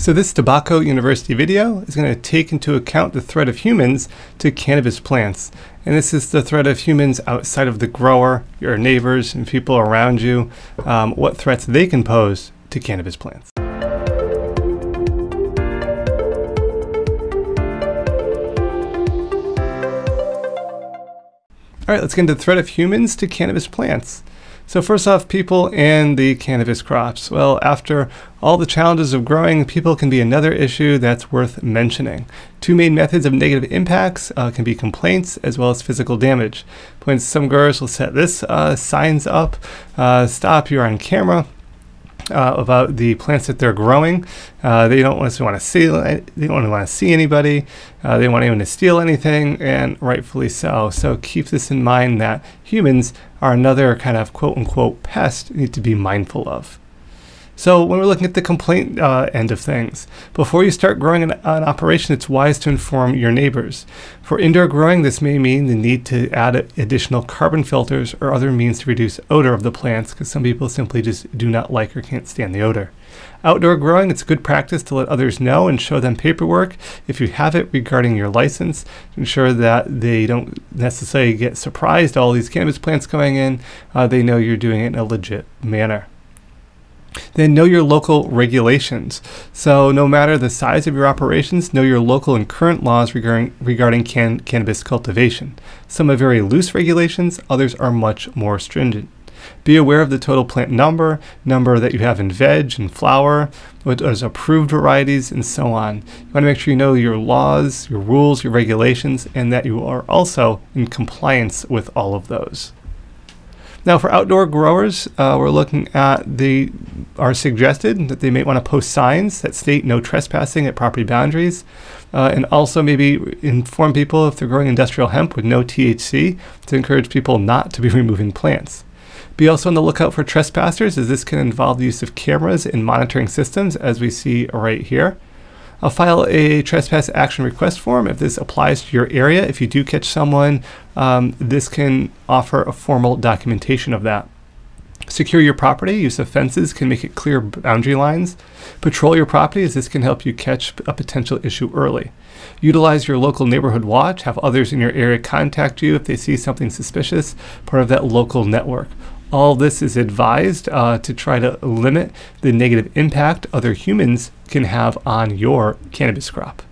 So this DeBacco University video is going to take into account the threat of humans to cannabis plants. And this is the threat of humans outside of the grower, your neighbors and people around you, what threats they can pose to cannabis plants. All right, let's get into the threat of humans to cannabis plants. So first off, people and the cannabis crops. Well, after all the challenges of growing, people can be another issue that's worth mentioning. Two main methods of negative impacts can be complaints as well as physical damage. When some growers will set this signs up, stop, you're on camera, about the plants that they're growing. They don't necessarily want to see. They don't want to see anybody. They want anyone to steal anything, and rightfully so. So keep this in mind that humans are another kind of quote-unquote pest you need to be mindful of. So when we're looking at the complaint end of things, before you start growing an operation, it's wise to inform your neighbors. For indoor growing, this may mean the need to add additional carbon filters or other means to reduce odor of the plants, because some people simply just do not like or can't stand the odor. Outdoor growing, it's good practice to let others know and show them paperwork, if you have it, regarding your license, to ensure that they don't necessarily get surprised, all these cannabis plants coming in, they know you're doing it in a legit manner. Then know your local regulations. So no matter the size of your operations, know your local and current laws regarding cannabis cultivation. Some are very loose regulations, others are much more stringent. Be aware of the total plant number that you have in veg and flower, what is approved varieties, and so on. You want to make sure you know your laws, your rules, your regulations, and that you are also in compliance with all of those. Now for outdoor growers, we're looking at they are suggested that they may want to post signs that state no trespassing at property boundaries, and also maybe inform people if they're growing industrial hemp with no THC to encourage people not to be removing plants. Be also on the lookout for trespassers, as this can involve the use of cameras and monitoring systems, as we see right here. I'll file a trespass action request form if this applies to your area. If you do catch someone, this can offer a formal documentation of that. Secure your property. Use of fences can make it clear boundary lines. Patrol your property, as this can help you catch a potential issue early. Utilize your local neighborhood watch. Have others in your area contact you if they see something suspicious, part of that local network. All this is advised to try to limit the negative impact other humans can have on your cannabis crop.